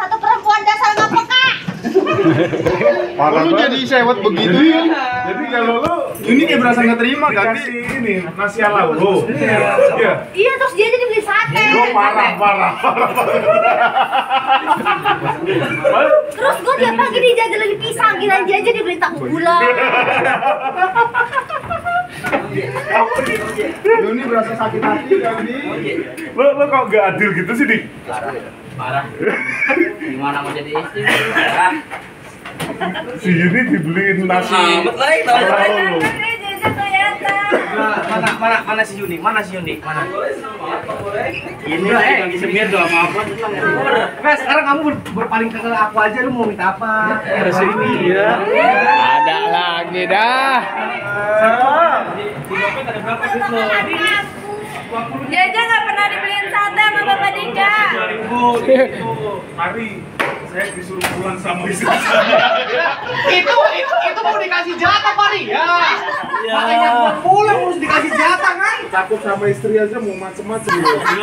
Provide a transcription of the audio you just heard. satu perempuan dasar nggak peka. Lu jadi sewot begitu ya? Jadi kalau lu ini kayak berasa nggak terima ganti ini nasi ala lu. Iya terus dia jadi beli sate. Parah. Terus gue tiap pagi dijajalin pisang, kirain dia aja dibeli tahu gula. Lu ini berasa sakit hati kali. Lu kok nggak adil gitu sih, Dik? Parah. Gimana mau jadi istri? Parah. Si ini dibeliin nasi. Mana si Yuni? Mana si Yuni? Mana? Ini lagi semir doang apa? Nah, sekarang kamu berpaling ke aku aja, lu mau minta apa? Harus ini ya. Ada lagi dah. Jaja nggak pernah dibeliin sate sama Bapak Dika. 2000 hari saya disuruh pulang sama istri saya. Itu mau dikasih jatah Pari ya. Makanya pulang harus dikasih jatah kan. Takut sama istri aja mau macem-macem.